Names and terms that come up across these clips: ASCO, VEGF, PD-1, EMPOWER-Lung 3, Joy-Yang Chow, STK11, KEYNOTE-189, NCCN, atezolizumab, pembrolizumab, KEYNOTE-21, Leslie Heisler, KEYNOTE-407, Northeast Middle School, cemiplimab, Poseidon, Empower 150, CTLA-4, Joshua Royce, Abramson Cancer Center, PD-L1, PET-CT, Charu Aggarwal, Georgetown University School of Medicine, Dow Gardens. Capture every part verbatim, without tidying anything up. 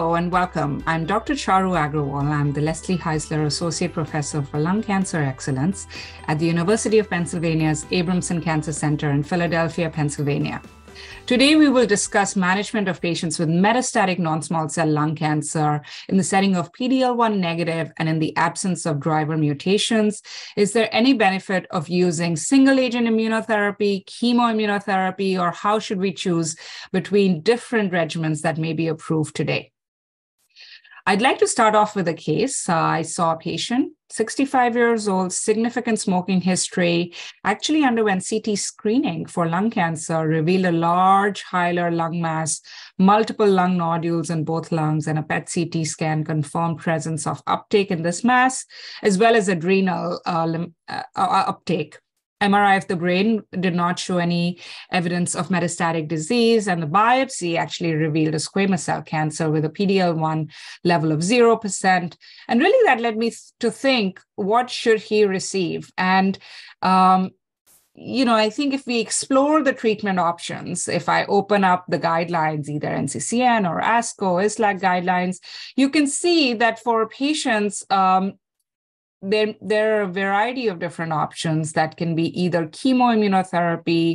Hello and welcome. I'm Doctor Charu Aggarwal. I'm the Leslie Heisler Associate Professor for Lung Cancer Excellence at the University of Pennsylvania's Abramson Cancer Center in Philadelphia, Pennsylvania. Today, we will discuss management of patients with metastatic non-small cell lung cancer in the setting of P D L one negative and in the absence of driver mutations. Is there any benefit of using single-agent immunotherapy, chemoimmunotherapy, or how should we choose between different regimens that may be approved today? I'd like to start off with a case. Uh, I saw a patient, sixty-five years old, significant smoking history, actually underwent C T screening for lung cancer, revealed a large hilar lung mass, multiple lung nodules in both lungs, and a P E T C T scan confirmed presence of uptake in this mass, as well as adrenal uh, lim uh, uh, uptake. M R I of the brain did not show any evidence of metastatic disease, and the biopsy actually revealed a squamous cell cancer with a P D L one level of zero percent. And really that led me to think, what should he receive? And, um, you know, I think if we explore the treatment options, if I open up the guidelines, either N C C N or ASCO, ISLAG guidelines, you can see that for patients, um, There, there are a variety of different options that can be either chemoimmunotherapy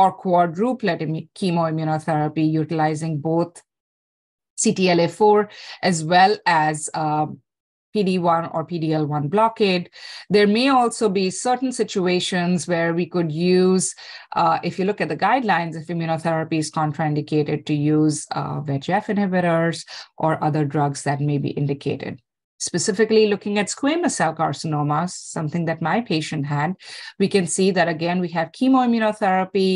or quadruplet chemoimmunotherapy utilizing both C T L A four as well as uh, P D one or P D L one blockade. There may also be certain situations where we could use, uh, if you look at the guidelines, if immunotherapy is contraindicated, to use uh, V E G F inhibitors or other drugs that may be indicated. Specifically looking at squamous cell carcinoma, something that my patient had, we can see that again, we have chemoimmunotherapy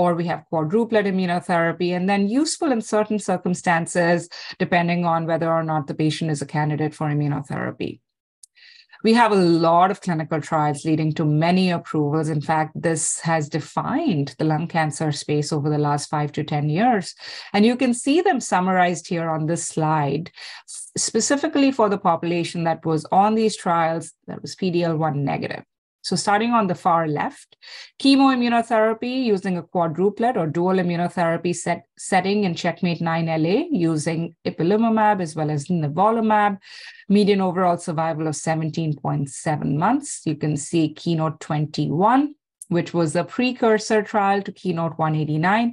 or we have quadruplet immunotherapy, and then useful in certain circumstances, depending on whether or not the patient is a candidate for immunotherapy. We have a lot of clinical trials leading to many approvals. In fact, this has defined the lung cancer space over the last five to ten years. And you can see them summarized here on this slide, specifically for the population that was on these trials, that was P D L one negative. So starting on the far left, chemoimmunotherapy using a quadruplet or dual immunotherapy set, setting in CheckMate nine L A using ipilimumab as well as nivolumab, median overall survival of seventeen point seven months. You can see KEYNOTE twenty-one, which was a precursor trial to KEYNOTE one eighty-nine.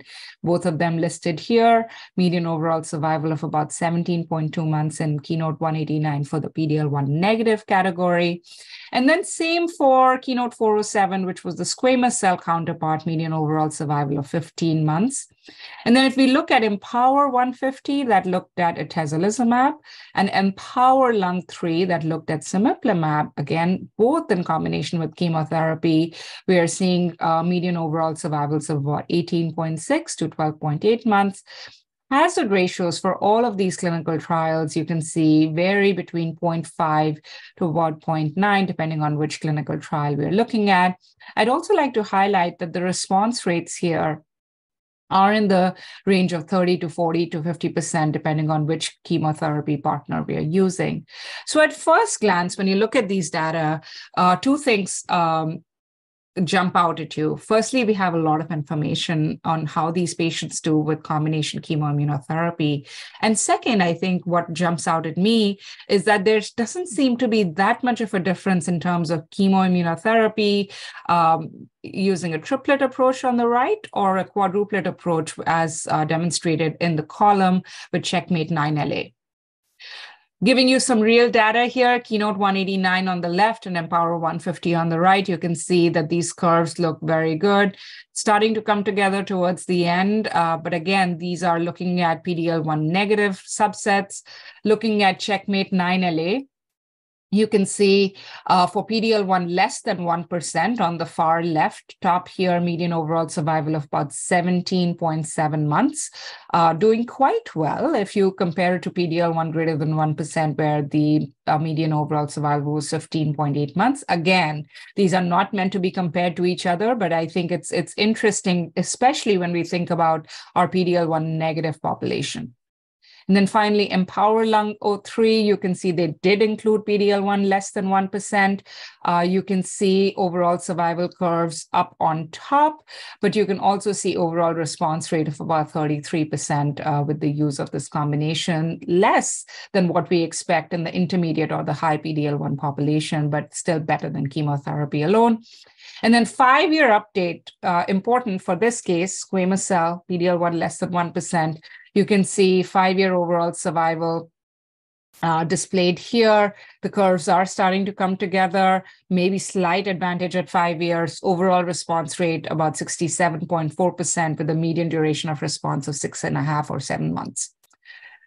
Both of them listed here, median overall survival of about seventeen point two months in KEYNOTE one eighty-nine for the P D L one negative category. And then same for KEYNOTE four oh seven, which was the squamous cell counterpart, median overall survival of fifteen months. And then if we look at Empower one fifty, that looked at atezolizumab, and Empower Lung three, that looked at cemiplimab, again, both in combination with chemotherapy, we are seeing Uh, median overall survivals of about eighteen point six to twelve point eight months. Hazard ratios for all of these clinical trials, you can see, vary between zero point five to about zero point nine, depending on which clinical trial we're looking at. I'd also like to highlight that the response rates here are in the range of thirty to forty to fifty percent, depending on which chemotherapy partner we are using. So at first glance, when you look at these data, uh, two things um, jump out at you. Firstly, we have a lot of information on how these patients do with combination chemoimmunotherapy. And second, I think what jumps out at me is that there doesn't seem to be that much of a difference in terms of chemoimmunotherapy um, using a triplet approach on the right or a quadruplet approach as uh, demonstrated in the column with CheckMate nine L A. Giving you some real data here, KEYNOTE one eighty-nine on the left and Empower one fifty on the right, you can see that these curves look very good, starting to come together towards the end. Uh, but again, these are looking at P D L one negative subsets, looking at CheckMate nine L A. You can see uh, for P D L one less than one percent on the far left, top here, median overall survival of about seventeen point seven months, uh, doing quite well if you compare it to P D L one greater than one percent, where the uh, median overall survival was fifteen point eight months. Again, these are not meant to be compared to each other, but I think it's, it's interesting, especially when we think about our P D L one negative population. And then finally, EMPOWER-Lung three, you can see they did include P D-L one less than one percent. Uh, you can see overall survival curves up on top, but you can also see overall response rate of about thirty-three percent uh, with the use of this combination, less than what we expect in the intermediate or the high P D-L one population, but still better than chemotherapy alone. And then five-year update, uh, important for this case, squamous cell, P D-L one less than one percent. You can see five-year overall survival uh, displayed here. The curves are starting to come together, maybe slight advantage at five years. Overall response rate about sixty-seven point four percent with a median duration of response of six and a half or seven months.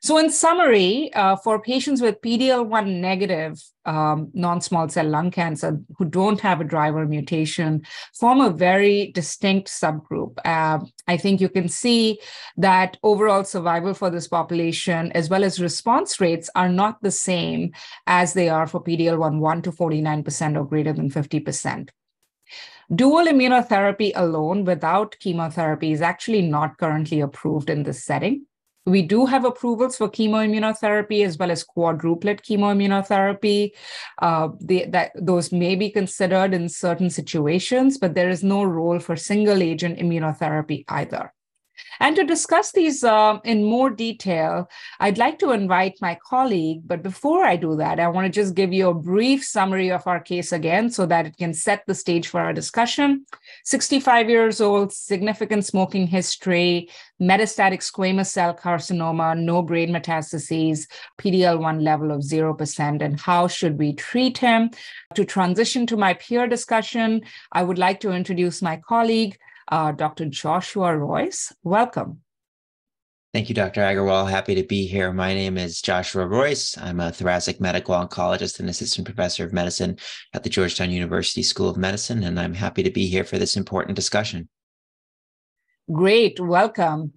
So in summary, uh, for patients with P D-L one negative um, non-small cell lung cancer who don't have a driver mutation, form a very distinct subgroup. Uh, I think you can see that overall survival for this population, as well as response rates, are not the same as they are for P D-L one one to forty-nine percent or greater than fifty percent. Dual immunotherapy alone without chemotherapy is actually not currently approved in this setting. We do have approvals for chemoimmunotherapy as well as quadruplet chemoimmunotherapy. Uh, they, that, those may be considered in certain situations, but there is no role for single agent immunotherapy either. And to discuss these uh, in more detail, I'd like to invite my colleague, but before I do that, I want to just give you a brief summary of our case again so that it can set the stage for our discussion. sixty-five years old, significant smoking history, metastatic squamous cell carcinoma, no brain metastases, P D-L one level of zero percent, and how should we treat him? To transition to my peer discussion, I would like to introduce my colleague, Uh, Doctor Joshua Royce. Welcome. Thank you, Doctor Aggarwal. Happy to be here. My name is Joshua Royce. I'm a thoracic medical oncologist and assistant professor of medicine at the Georgetown University School of Medicine, and I'm happy to be here for this important discussion. Great. Welcome.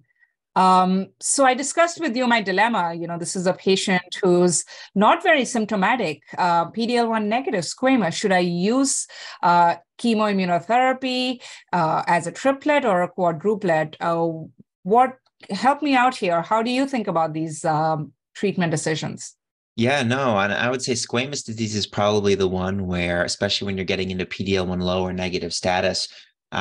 Um, so I discussed with you my dilemma. You know, this is a patient who's not very symptomatic, uh, P D-L one negative squamous. Should I use uh, chemoimmunotherapy uh, as a triplet or a quadruplet? Uh, what help me out here? How do you think about these um, treatment decisions? Yeah, no, and I would say squamous disease is probably the one where, especially when you're getting into P D-L one low or negative status,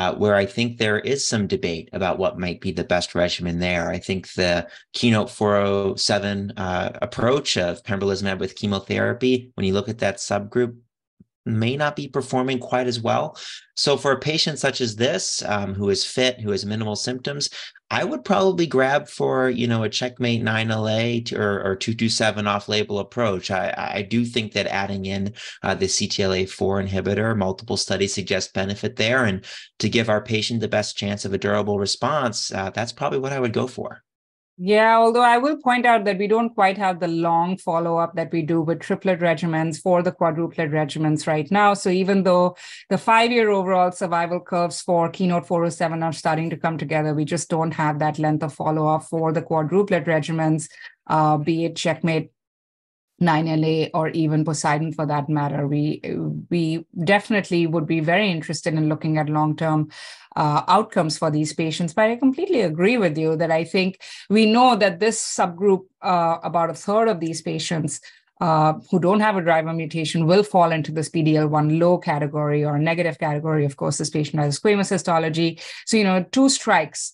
Uh, where I think there is some debate about what might be the best regimen there. I think the KEYNOTE four oh seven uh, approach of pembrolizumab with chemotherapy, when you look at that subgroup, may not be performing quite as well. So for a patient such as this, um, who is fit, who has minimal symptoms, I would probably grab for, you know, a CheckMate nine L A or, or two two seven off-label approach. I, I do think that adding in uh, the C T L A four inhibitor, multiple studies suggest benefit there. And to give our patient the best chance of a durable response, uh, that's probably what I would go for. Yeah, although I will point out that we don't quite have the long follow-up that we do with triplet regimens for the quadruplet regimens right now. So even though the five-year overall survival curves for KEYNOTE four oh seven are starting to come together, we just don't have that length of follow-up for the quadruplet regimens, uh, be it CheckMate nine L A or even Poseidon for that matter. We we definitely would be very interested in looking at long-term uh, outcomes for these patients, but I completely agree with you that I think we know that this subgroup, uh, about a third of these patients uh, who don't have a driver mutation will fall into this P D-L one low category or negative category. Of course, this patient has squamous histology. So, you know, two strikes.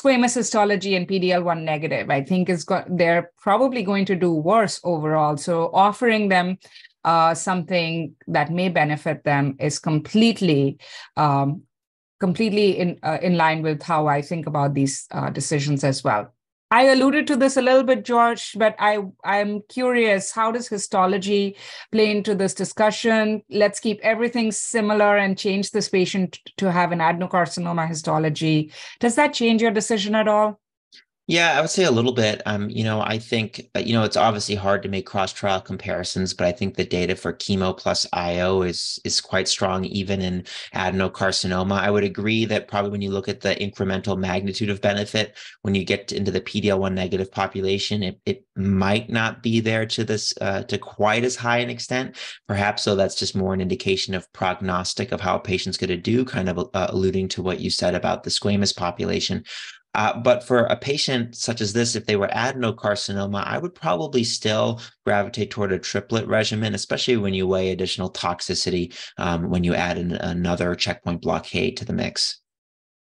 Squamous histology and P D-L one negative, I think is got, they're probably going to do worse overall. So offering them uh, something that may benefit them is completely, um, completely in uh, in line with how I think about these uh, decisions as well. I alluded to this a little bit, George, but I, I'm curious, how does histology play into this discussion? Let's keep everything similar and change this patient to have an adenocarcinoma histology. Does that change your decision at all? Yeah, I would say a little bit. Um, you know, I think, you know, it's obviously hard to make cross-trial comparisons, but I think the data for chemo plus I O is is quite strong, even in adenocarcinoma. I would agree that probably when you look at the incremental magnitude of benefit, when you get into the P D-L one negative population, it, it might not be there to this uh, to quite as high an extent. Perhaps, so that's just more an indication of prognostic of how a patient's going to do, kind of uh, alluding to what you said about the squamous population. Uh, but for a patient such as this, if they were adenocarcinoma, I would probably still gravitate toward a triplet regimen, especially when you weigh additional toxicity um, when you add in another checkpoint blockade to the mix.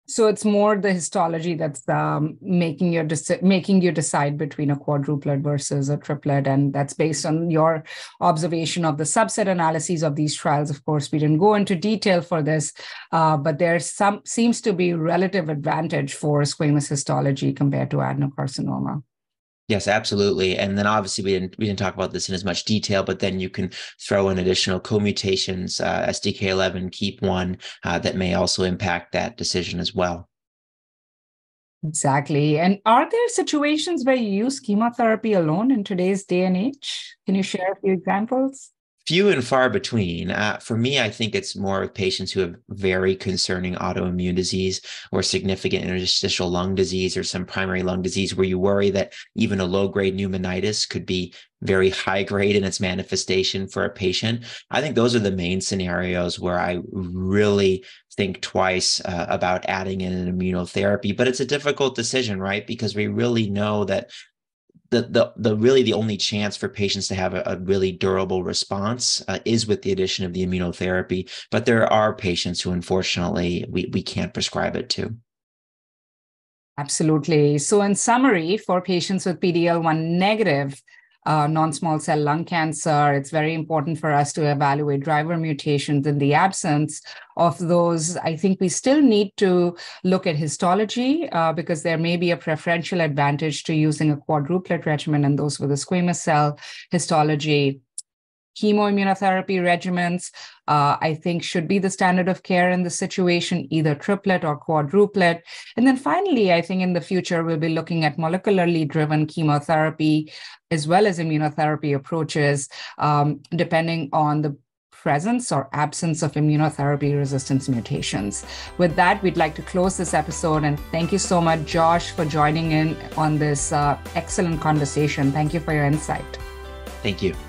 So it's more the histology that's um, making your making you decide between a quadruplet versus a triplet, and that's based on your observation of the subset analyses of these trials. Of course, we didn't go into detail for this, uh, but there some seems to be relative advantage for squamous histology compared to adenocarcinoma. Yes, absolutely. And then obviously we didn't we didn't talk about this in as much detail, but then you can throw in additional co-mutations, uh, S T K eleven, KEAP one, uh, that may also impact that decision as well. Exactly. And are there situations where you use chemotherapy alone in today's day and age? Can you share a few examples? Few and far between. Uh, for me, I think it's more with patients who have very concerning autoimmune disease or significant interstitial lung disease or some primary lung disease where you worry that even a low-grade pneumonitis could be very high grade in its manifestation for a patient. I think those are the main scenarios where I really think twice uh, about adding in an immunotherapy, but it's a difficult decision, right? Because we really know that The, the the really the only chance for patients to have a, a really durable response uh, is with the addition of the immunotherapy, but there are patients who unfortunately we, we can't prescribe it to. Absolutely. So in summary, for patients with P D-L one negative uh, non-small cell lung cancer, it's very important for us to evaluate driver mutations. In the absence of those, I think we still need to look at histology uh, because there may be a preferential advantage to using a quadruplet regimen in those with a squamous cell histology. Chemoimmunotherapy regimens, uh, I think, should be the standard of care in this situation, either triplet or quadruplet. And then finally, I think in the future, we'll be looking at molecularly driven chemotherapy as well as immunotherapy approaches, um, depending on the presence or absence of immunotherapy resistance mutations. With that, we'd like to close this episode. And thank you so much, Josh, for joining in on this uh, excellent conversation. Thank you for your insight. Thank you.